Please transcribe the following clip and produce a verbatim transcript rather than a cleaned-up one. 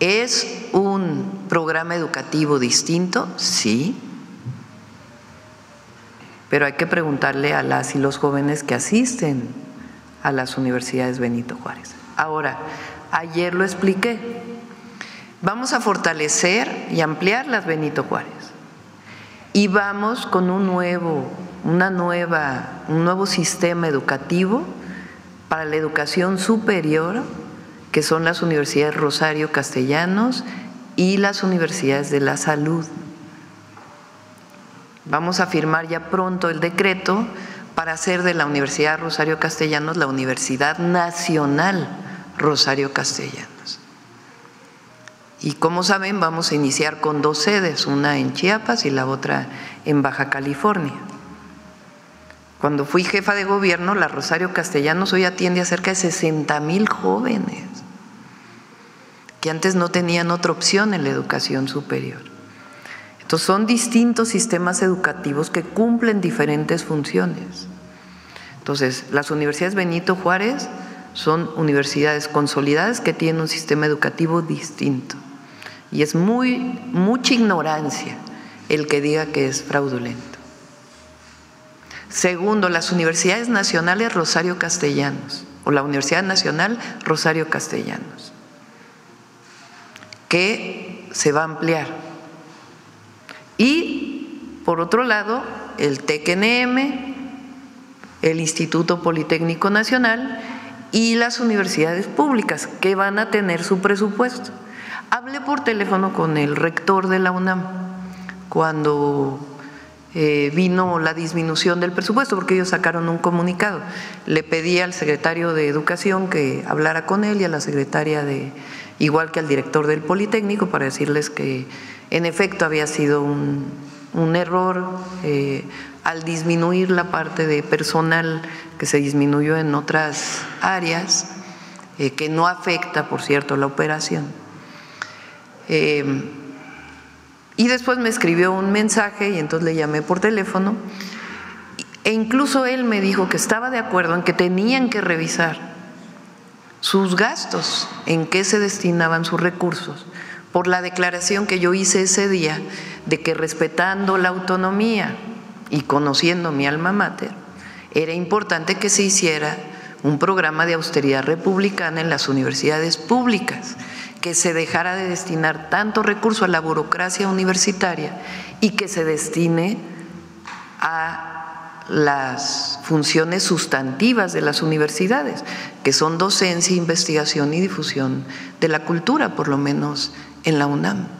¿Es un programa educativo distinto? Sí, pero hay que preguntarle a las y los jóvenes que asisten a las universidades Benito Juárez. Ahora, ayer lo expliqué, vamos a fortalecer y ampliar las Benito Juárez y vamos con un nuevo, una nueva, un nuevo sistema educativo para la educación superior, que son las universidades Rosario Castellanos y las universidades de la Salud. Vamos a firmar ya pronto el decreto para hacer de la Universidad Rosario Castellanos la Universidad Nacional Rosario Castellanos. Y como saben, vamos a iniciar con dos sedes, una en Chiapas y la otra en Baja California. Cuando fui jefa de gobierno, la Rosario Castellanos hoy atiende a cerca de sesenta mil jóvenes que antes no tenían otra opción en la educación superior. Entonces, son distintos sistemas educativos que cumplen diferentes funciones. Entonces, las universidades Benito Juárez son universidades consolidadas que tienen un sistema educativo distinto. Y es muy, mucha ignorancia el que diga que es fraudulento. Segundo, las universidades nacionales Rosario Castellanos, o la Universidad Nacional Rosario Castellanos, que se va a ampliar. Y, por otro lado, el T E C N M, el Instituto Politécnico Nacional y las universidades públicas, que van a tener su presupuesto. Hablé por teléfono con el rector de la UNAM cuando… Eh, vino la disminución del presupuesto, porque ellos sacaron un comunicado. Le pedí al secretario de Educación que hablara con él y a la secretaria de, igual que al director del Politécnico, para decirles que en efecto había sido un, un error eh, al disminuir la parte de personal que se disminuyó en otras áreas, eh, que no afecta, por cierto, la operación. Eh, Y después me escribió un mensaje y entonces le llamé por teléfono e incluso él me dijo que estaba de acuerdo en que tenían que revisar sus gastos, en qué se destinaban sus recursos, por la declaración que yo hice ese día de que respetando la autonomía y conociendo mi alma mater, era importante que se hiciera un programa de austeridad republicana en las universidades públicas, que se dejara de destinar tanto recurso a la burocracia universitaria y que se destine a las funciones sustantivas de las universidades, que son docencia, investigación y difusión de la cultura, por lo menos en la UNAM.